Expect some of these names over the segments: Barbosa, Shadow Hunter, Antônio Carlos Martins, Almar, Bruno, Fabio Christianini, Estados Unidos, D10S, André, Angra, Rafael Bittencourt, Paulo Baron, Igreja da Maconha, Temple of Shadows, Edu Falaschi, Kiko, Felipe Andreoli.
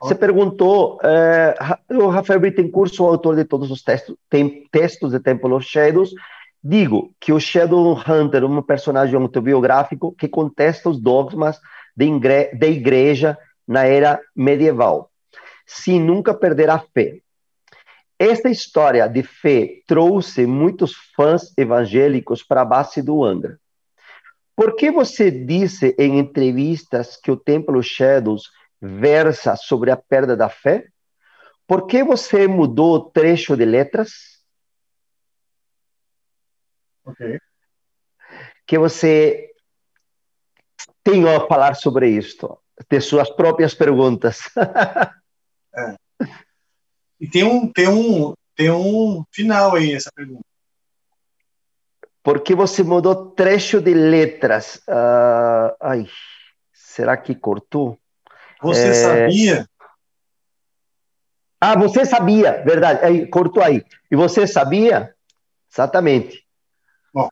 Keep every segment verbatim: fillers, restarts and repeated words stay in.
Você perguntou, é, o Rafael Bittencourt, sou autor de todos os textos, tem textos de Temple of Shadows. Digo que o Shadow Hunter é um personagem autobiográfico que contesta os dogmas de da igreja na era medieval, se nunca perder a fé. Esta história de fé trouxe muitos fãs evangélicos para a base do Angra. Por que você disse em entrevistas que o Temple of Shadows versa sobre a perda da fé? Por que você mudou o trecho de letras? Ok. Que você tem a falar sobre isto, de suas próprias perguntas. É. E tem um, tem, um, tem um final aí, essa pergunta. Por que você mudou trecho de letras? Uh, ai, será que cortou? Você é... sabia? Ah, você sabia, verdade. Aí, cortou aí. E você sabia? Exatamente. Bom,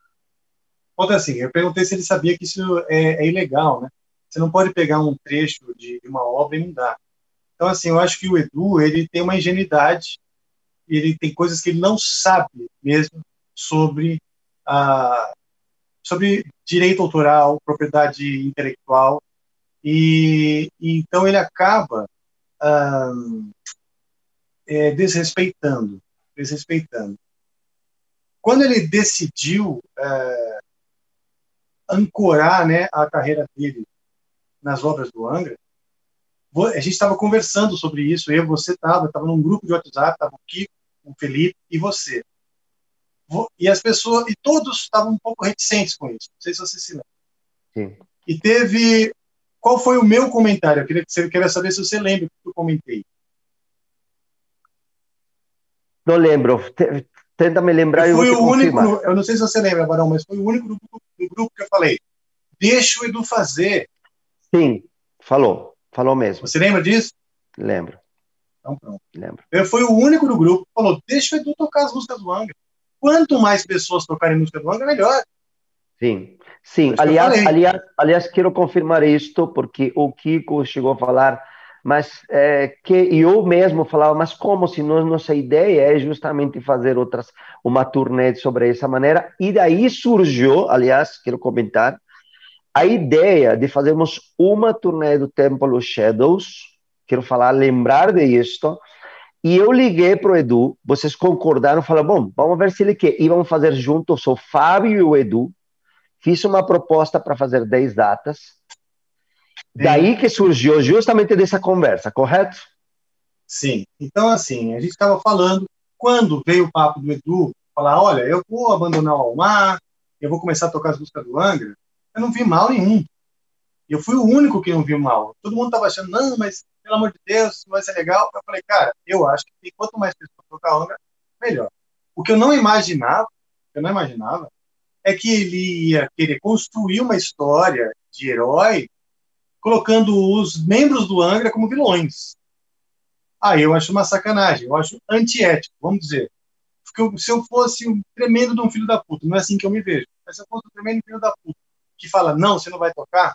conta assim, eu perguntei se ele sabia que isso é, é ilegal, né? Você não pode pegar um trecho de uma obra e mudar. Então, assim, eu acho que o Edu, ele tem uma ingenuidade, ele tem coisas que ele não sabe mesmo sobre, ah, sobre direito autoral, propriedade intelectual, e, e então ele acaba ah, é, desrespeitando, desrespeitando. Quando ele decidiu ah, ancorar, né, a carreira dele nas obras do Angra, a gente estava conversando sobre isso, eu, você estava, estava num grupo de WhatsApp, estava o Kiko, o Felipe e você. E as pessoas, e todos estavam um pouco reticentes com isso, não sei se você se lembra. Sim. E teve, qual foi o meu comentário? Eu queria, eu queria saber se você lembra o que eu comentei. Não lembro, tenta me lembrar. Eu, eu, fui o único, eu não sei se você lembra, Barão, mas foi o único do, do grupo que eu falei, deixa o Edu fazer. Sim, falou. Falou mesmo. Você lembra disso? Lembro. Então pronto. Lembro. Eu fui o único do grupo que falou, deixa o Edu tocar as músicas do Angra. Quanto mais pessoas tocarem música do Angra, melhor. Sim. Sim. Aliás, aliás, aliás, quero confirmar isto, porque o Kiko chegou a falar, mas é, que eu mesmo falava, mas como se nós, nossa ideia é justamente fazer outras, uma turnê sobre essa maneira, e daí surgiu, aliás, quero comentar, a ideia de fazermos uma turnê do Temple of Shadows, quero falar, lembrar disto, e eu liguei para o Edu, vocês concordaram, falaram, bom, vamos ver se ele quer, e vamos fazer juntos, o Fábio e o Edu, fiz uma proposta para fazer dez datas, sim. Daí que surgiu justamente dessa conversa, correto? Sim, então assim, a gente estava falando, quando veio o papo do Edu, falar, olha, eu vou abandonar o Almar, eu vou começar a tocar as músicas do Angra, eu não vi mal nenhum. Eu fui o único que não viu mal. Todo mundo estava achando, não, mas pelo amor de Deus, vai ser legal. Eu falei, cara, eu acho que quanto mais pessoas tocar Angra, melhor. O que eu não imaginava, eu não imaginava, é que ele ia querer construir uma história de herói colocando os membros do Angra como vilões. Ah, eu acho uma sacanagem, eu acho antiético, vamos dizer. Porque eu, se eu fosse um tremendo de um filho da puta, não é assim que eu me vejo, mas se eu fosse um tremendo filho da puta, que fala, não, você não vai tocar,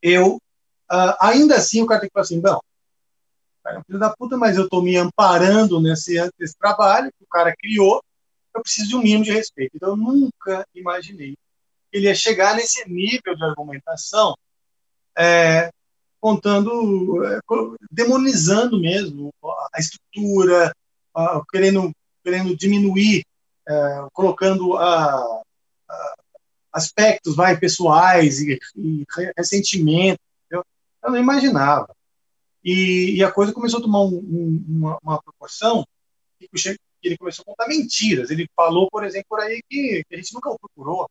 eu, uh, ainda assim, o cara tem que falar assim, não, cara é um filho da puta, mas eu tô me amparando nesse, nesse trabalho que o cara criou, eu preciso de um mínimo de respeito. Então, eu nunca imaginei que ele ia chegar nesse nível de argumentação, é, contando, é, demonizando mesmo a estrutura, a, querendo, querendo diminuir, é, colocando a, a aspectos vai, pessoais e, e ressentimento, entendeu? Eu não imaginava. E, e a coisa começou a tomar um, um, uma, uma proporção que ele começou a contar mentiras. Ele falou, por exemplo, por aí que, que a gente nunca o procurou.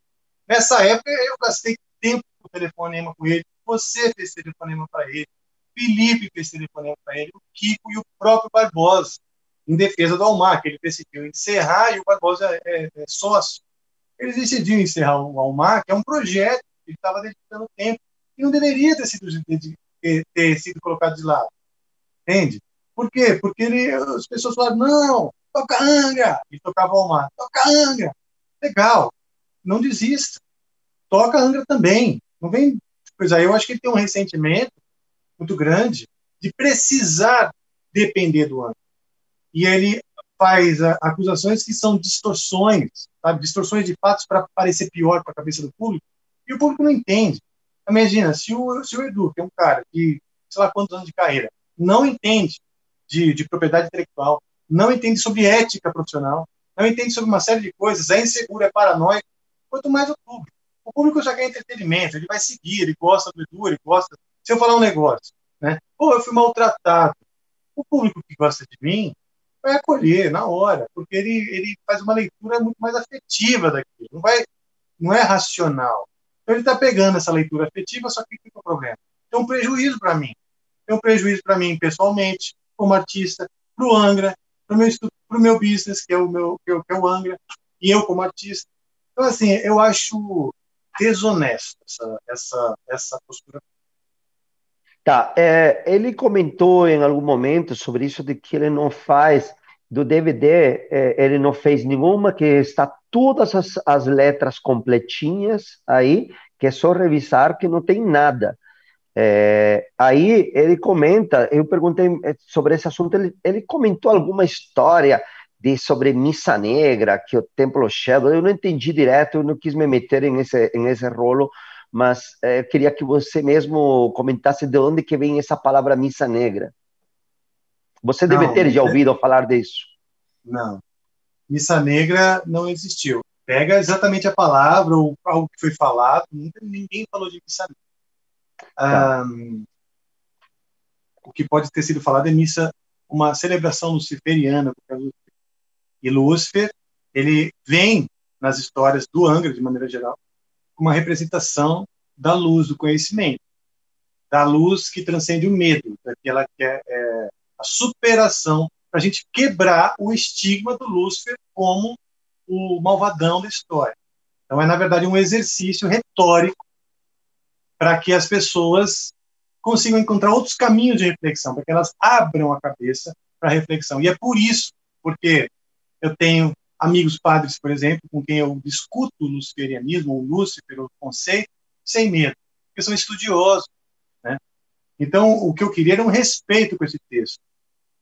Nessa época, eu gastei tempo com o telefonema com ele, você fez telefonema para ele, Felipe fez telefonema para ele, o Kiko e o próprio Barbosa, em defesa do Almar, que ele decidiu encerrar e o Barbosa é, é sócio. Eles decidiram encerrar o Almar, que é um projeto que ele estava dedicando tempo e não deveria ter sido, ter, ter sido colocado de lado. Entende? Por quê? Porque ele, as pessoas falaram, não, toca Angra! E tocava o Almar, toca Angra! Legal, não desista. Toca Angra também. Não vem... Pois aí eu acho que ele tem um ressentimento muito grande de precisar depender do André. E ele faz a, acusações que são distorções, sabe? Distorções de fatos para parecer pior para a cabeça do público, e o público não entende. Imagina, se o, se o Edu, que é um cara de sei lá quantos anos de carreira, não entende de, de propriedade intelectual, não entende sobre ética profissional, não entende sobre uma série de coisas, é inseguro, é paranoico, quanto mais o público. O público já quer entretenimento, ele vai seguir, ele gosta do Edu, ele gosta... Se eu falar um negócio, né? Pô, eu fui maltratado. O público que gosta de mim vai acolher na hora, porque ele, ele faz uma leitura muito mais afetiva daquilo, não, vai, não é racional. Então ele está pegando essa leitura afetiva, só que tem um problema. Tem um prejuízo para mim. Tem um prejuízo para mim pessoalmente, como artista, para o Angra, para o meu, meu business, que é o, meu, que, é, que é o Angra, e eu como artista. Então, assim, eu acho desonesto essa, essa, essa postura. Tá, é, ele comentou em algum momento sobre isso, de que ele não faz, do D V D, é, ele não fez nenhuma, que está todas as, as letras completinhas aí, que é só revisar, que não tem nada. É, aí ele comenta, eu perguntei sobre esse assunto, ele, ele comentou alguma história de, sobre Missa Negra, que o Temple of Shadows, eu não entendi direto, eu não quis me meter em esse, em esse rolo, mas eu queria que você mesmo comentasse de onde que vem essa palavra Missa Negra. Você não, deve ter já ouvido falar disso. Não, Missa Negra não existiu. Pega exatamente a palavra ou algo que foi falado, ninguém falou de Missa Negra. Ah. Um, o que pode ter sido falado é missa, uma celebração luciferiana, por causa do... E Lúcifer, ele vem nas histórias do Angra, de maneira geral, uma representação da luz do conhecimento, da luz que transcende o medo, daquela que é, é a superação, para a gente quebrar o estigma do Lúcifer como o malvadão da história. Então é, na verdade, um exercício retórico para que as pessoas consigam encontrar outros caminhos de reflexão, para que elas abram a cabeça para a reflexão. E é por isso, porque eu tenho amigos padres, por exemplo, com quem eu discuto o luciferianismo, ou Lúcifer, o conceito, sem medo, porque são estudiosos, né? Então, o que eu queria era um respeito com esse texto.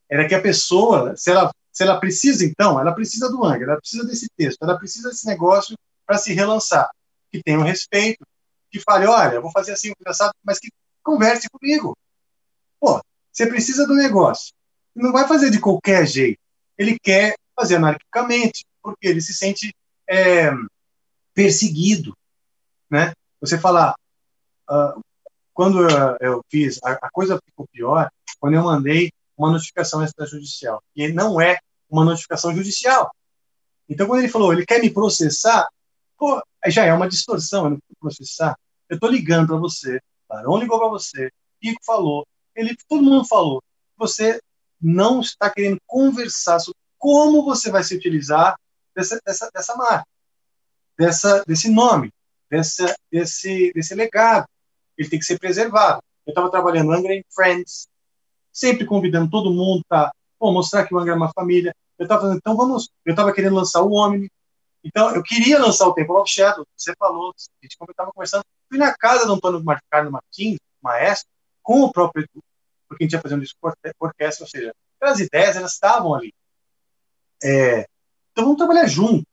Era que a pessoa, se ela, se ela precisa, então, ela precisa do Angra, ela precisa desse texto, ela precisa desse negócio para se relançar, que tenha um respeito, que fale, olha, eu vou fazer assim, engraçado, mas que converse comigo. Pô, você precisa do negócio. Não vai fazer de qualquer jeito. Ele quer fazer anarquicamente, porque ele se sente é, perseguido, né? Você falar, uh, quando eu, eu fiz, a, a coisa ficou pior quando eu mandei uma notificação extrajudicial, e não é uma notificação judicial. Então, quando ele falou, ele quer me processar, pô, já é uma distorção, eu não vou processar. Eu estou ligando para você, Barão ligou para você, Kiko falou, ele, todo mundo falou, você não está querendo conversar sobre como você vai se utilizar dessa, dessa, dessa marca, dessa, desse nome, dessa, desse, desse legado. Ele tem que ser preservado. Eu estava trabalhando Angra em Friends, sempre convidando todo mundo para mostrar que o Angra é uma família. Eu estava fazendo, então vamos. Eu estava querendo lançar o Omni. Então, eu queria lançar o Temple of Shadows. Você falou, a gente estava conversando. Fui na casa do Antônio Carlos Martins, maestro, com o próprio Edu, porque a gente ia fazer um discurso orquestra, ou seja, as ideias elas estavam ali. É, então vamos trabalhar junto,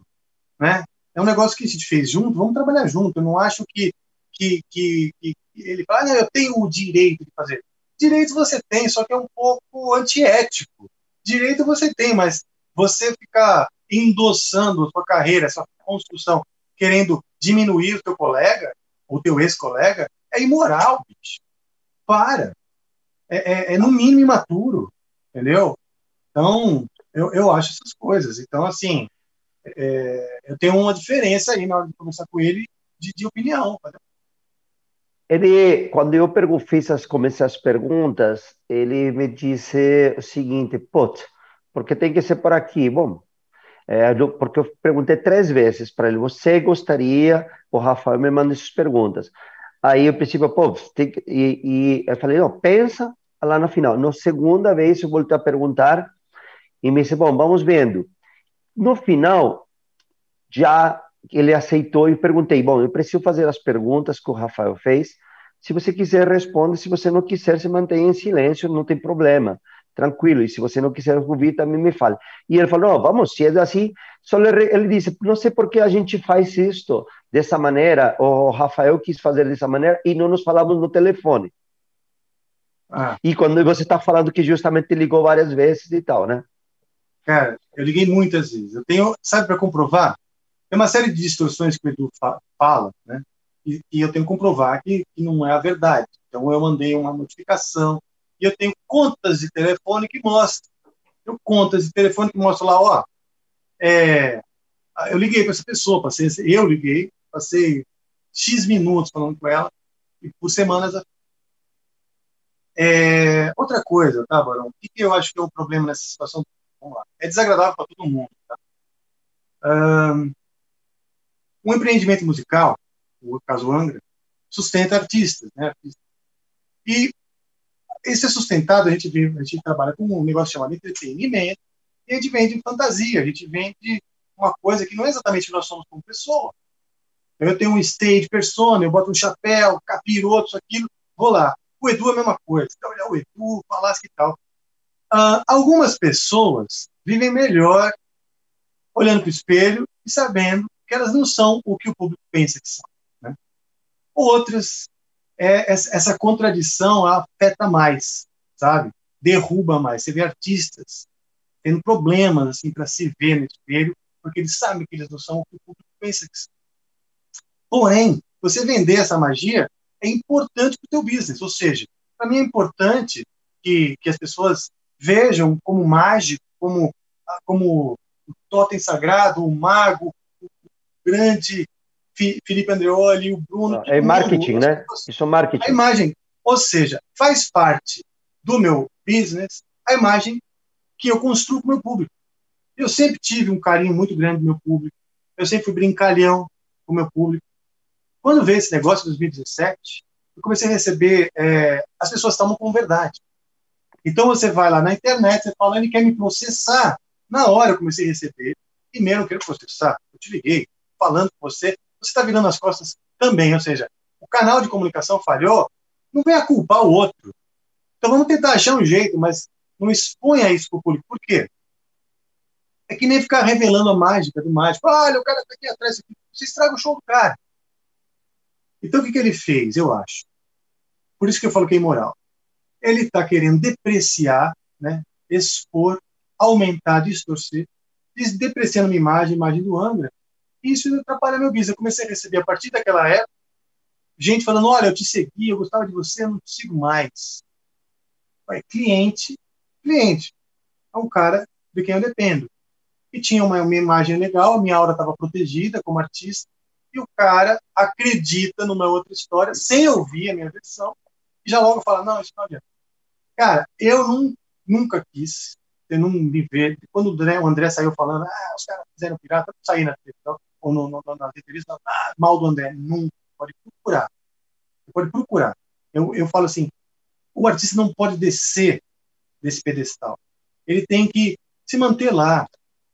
né? É um negócio que a gente fez junto, vamos trabalhar junto. Eu não acho que, que, que, que ele fala, ah, eu tenho o direito de fazer. Direito você tem, só que é um pouco antiético. Direito você tem, mas você ficar endossando a sua carreira, a sua construção, querendo diminuir o teu colega, ou teu ex-colega, é imoral, bicho. Para. É, é, é no mínimo imaturo, entendeu? Então... Eu, eu acho essas coisas. Então, assim, é, eu tenho uma diferença aí na hora de conversar com ele de, de opinião. Ele, quando eu pergu, fiz as, comecei as perguntas, ele me disse o seguinte, putz, porque tem que ser por aqui? Bom, é, eu, porque eu perguntei três vezes para ele, você gostaria, o Rafael me manda essas perguntas. Aí, eu pensei, pô, tem que, e, e eu falei, não, pensa lá no final. Na segunda vez, eu voltei a perguntar, e me disse, bom, vamos vendo. No final, já ele aceitou e perguntei, bom, eu preciso fazer as perguntas que o Rafael fez, Se você quiser, responde. Se você não quiser, se mantenha em silêncio, não tem problema. Tranquilo. E se você não quiser ouvir, também me fale. E ele falou, oh, vamos, se é assim. Só ele, ele disse, não sei por que a gente faz isto dessa maneira. O Rafael quis fazer dessa maneira e não nos falamos no telefone. Ah. E quando você está falando que justamente ligou várias vezes e tal, né? Cara, eu liguei muitas vezes. Eu tenho, sabe, para comprovar, tem uma série de distorções que o Edu fala, né? E, e eu tenho que comprovar que, que não é a verdade. Então eu mandei uma notificação e eu tenho contas de telefone que mostram. Eu contas de telefone que mostram lá, ó. É, eu liguei para essa pessoa, passei, eu liguei, passei X minutos falando com ela e por semanas. É, outra coisa, tá, Barão? O que eu acho que é o problema nessa situação? Vamos lá. É desagradável para todo mundo, tá? Um, um empreendimento musical, o caso Angra, sustenta artistas, né? E esse é sustentado, a gente, a gente trabalha com um negócio chamado entretenimento, e a gente vende fantasia, a gente vende uma coisa que não é exatamente o que nós somos como pessoa. Eu tenho um stage persona, eu boto um chapéu, capiroto, isso, aquilo, vou lá. O Edu é a mesma coisa. Então, olha, o Edu, Falaschi e tal. Uh, algumas pessoas vivem melhor olhando para o espelho e sabendo que elas não são o que o público pensa que são, né? Outras, é, essa contradição afeta mais, sabe? Derruba mais. Você vê artistas tendo problemas assim, para se ver no espelho, porque eles sabem que eles não são o que o público pensa que são. Porém, você vender essa magia é importante para o teu business. Ou seja, para mim é importante que, que as pessoas vejam como mágico, como, como o totem sagrado, o mago, o grande Felipe Andreoli, o Bruno. É marketing, mundo, né? Isso é marketing. A imagem, ou seja, faz parte do meu business a imagem que eu construo com o meu público. Eu sempre tive um carinho muito grande do meu público, eu sempre fui brincalhão com o meu público. Quando veio esse negócio em dois mil e dezessete, eu comecei a receber, é, as pessoas estavam com verdade. Então você vai lá na internet, você fala, ele quer me processar. Na hora eu comecei a receber, primeiro eu quero processar, eu te liguei, falando com você, você está virando as costas também, ou seja, o canal de comunicação falhou, não venha culpar o outro. Então vamos tentar achar um jeito, mas não exponha isso para o público. Por quê? É que nem ficar revelando a mágica do mágico. Olha, o cara está aqui atrás, você estraga o show do cara. Então o que, que ele fez, eu acho? Por isso que eu falo que é imoral. Ele está querendo depreciar, né, expor, aumentar, distorcer, depreciando minha imagem, a imagem do Angra. Isso atrapalha meu business. Eu comecei a receber, a partir daquela época, gente falando, olha, eu te segui, eu gostava de você, eu não te sigo mais. Vai, cliente, cliente. É um cara de quem eu dependo. E tinha uma, uma imagem legal, a minha aura estava protegida como artista, e o cara acredita numa outra história, sem ouvir a minha versão, e já logo fala, não, isso não adianta. Cara, eu não, nunca quis, eu não me ver. Quando o André, o André saiu falando, ah, os caras fizeram pirata, eu não saí na televisão, ou no, no, na entrevista, ah, mal do André, nunca. Pode procurar. Pode procurar. Eu, eu falo assim, o artista não pode descer desse pedestal. Ele tem que se manter lá.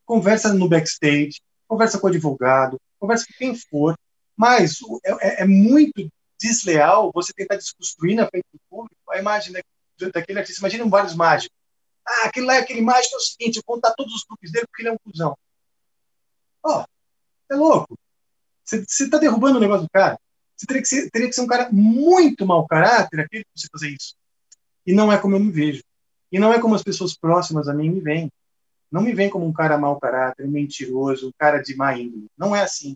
Conversa no backstage, conversa com o advogado, conversa com quem for, mas é, é muito desleal você tentar desconstruir na frente do público a imagem da, daquele artista. Imagina vários mágicos. Ah, aquele lá, aquele mágico é o seguinte, eu vou contar todos os truques dele porque ele é um cuzão. Ó, oh, é louco. Você tá derrubando o negócio do cara. Você teria que ser, teria que ser um cara muito mau caráter aquele pra você fazer isso. E não é como eu me vejo. E não é como as pessoas próximas a mim me veem. Não me vem como um cara mau caráter, um mentiroso, um cara de má índole. Não é assim.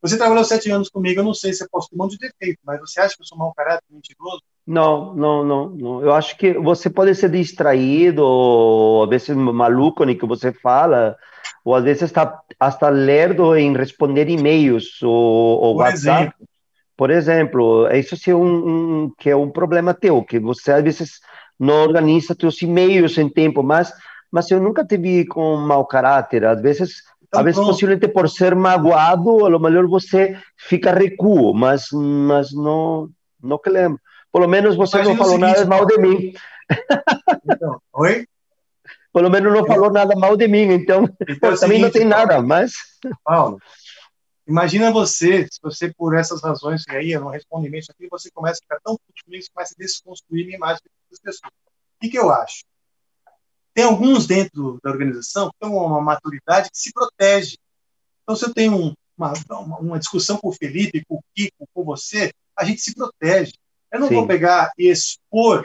Você trabalhou sete anos comigo, eu não sei se eu posso ter um monte de defeito, mas você acha que eu sou mau caráter, mentiroso? Não, não, não, não. Eu acho que você pode ser distraído, ou às vezes maluco no que você fala, ou às vezes está até lerdo em responder e-mails ou, ou Por WhatsApp. Exemplo. Por exemplo, isso é um, um, que é um problema teu, que você às vezes não organiza seus e-mails em tempo, mas... mas eu nunca te vi com mau caráter. Às vezes, então, às vezes possivelmente por ser magoado, ou melhor, você fica recuo, mas, mas não, não que lembro. Pelo menos você Imagina não falou seguinte, nada mal de mim. Então, oi? Pelo menos não falou nada mal de mim, então, então pô, também seguinte, não tem nada, mas... Paulo, Imagina você, se você por essas razões, que aí eu não respondo imenso aqui, você começa a ficar tão putinho, você começa a desconstruir a imagem das pessoas. O que eu acho? Tem alguns dentro da organização que tem uma maturidade que se protege. Então, se eu tenho um, uma, uma discussão com o Felipe, com o Kiko, com você, a gente se protege. Eu não Sim. vou pegar e expor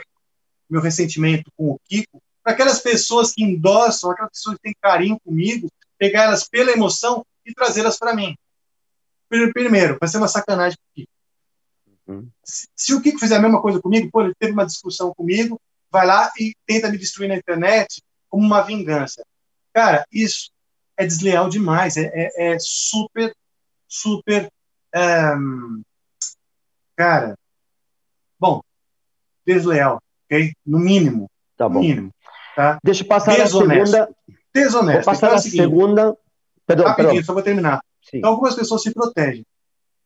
meu ressentimento com o Kiko para aquelas pessoas que endossam, aquelas pessoas que têm carinho comigo, pegar elas pela emoção e trazê-las para mim. Primeiro, vai ser uma sacanagem com o Kiko. Uhum. Se, se o Kiko fizer a mesma coisa comigo, pô, ele teve uma discussão comigo, vai lá e tenta me destruir na internet como uma vingança. Cara, isso é desleal demais. É, é, é super, super... Um, cara... Bom, desleal, ok? No mínimo. Tá bom. Mínimo, tá? Deixa eu passar desonesto. a segunda... Desonesto. Vou passar então, a seguinte, segunda... Perdão, rapidinho, perdão. Só vou terminar. Sim. Então, algumas pessoas se protegem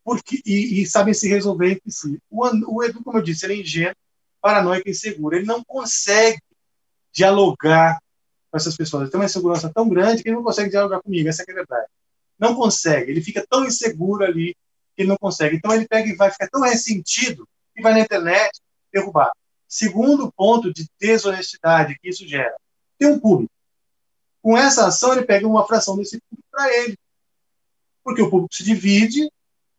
porque, e, e sabem se resolver entre si. O, o Edu, como eu disse, ele é ingênuo, paranoico e inseguro. Ele não consegue dialogar com essas pessoas. Ele tem uma insegurança tão grande que ele não consegue dialogar comigo. Essa é a verdade. Não consegue. Ele fica tão inseguro ali que ele não consegue. Então, ele pega e vai ficar tão ressentido que vai na internet derrubar. Segundo ponto de desonestidade que isso gera. Tem um público. Com essa ação, ele pega uma fração desse público para ele. Porque o público se divide,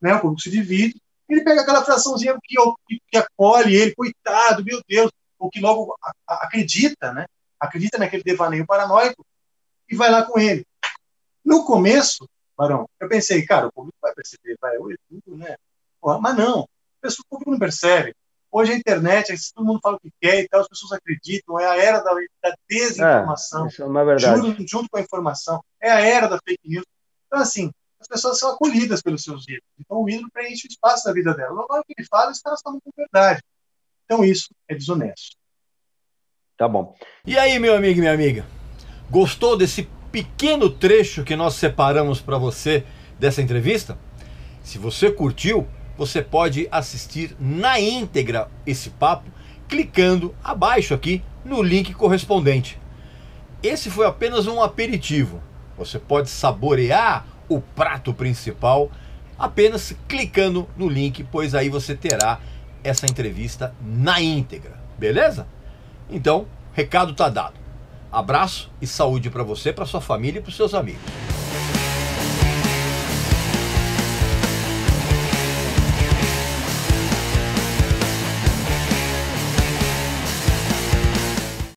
né? O público se divide, ele pega aquela fraçãozinha que, que, que acolhe ele, coitado, meu Deus, ou que logo a, a, acredita, né? Acredita naquele devaneio paranoico e vai lá com ele. No começo, Barão, eu pensei, cara, o público vai perceber, vai, eu tudo, né? Porra, mas não, o público não percebe. Hoje a internet, é, todo mundo fala o que quer e tal, as pessoas acreditam, é a era da, da desinformação, é, isso não é verdade. Junto, junto com a informação, é a era da fake news. Então, assim, as pessoas são acolhidas pelos seus ídolos. Então, o ídolo preenche o espaço da vida dela. Agora que ele fala, os caras falam com verdade. Então, isso é desonesto. Tá bom. E aí, meu amigo e minha amiga? Gostou desse pequeno trecho que nós separamos para você dessa entrevista? Se você curtiu, você pode assistir na íntegra esse papo clicando abaixo aqui no link correspondente. Esse foi apenas um aperitivo. Você pode saborear o prato principal apenas clicando no link, pois aí você terá essa entrevista na íntegra, beleza? Então, recado tá dado. Abraço e saúde para você, para sua família e para os seus amigos.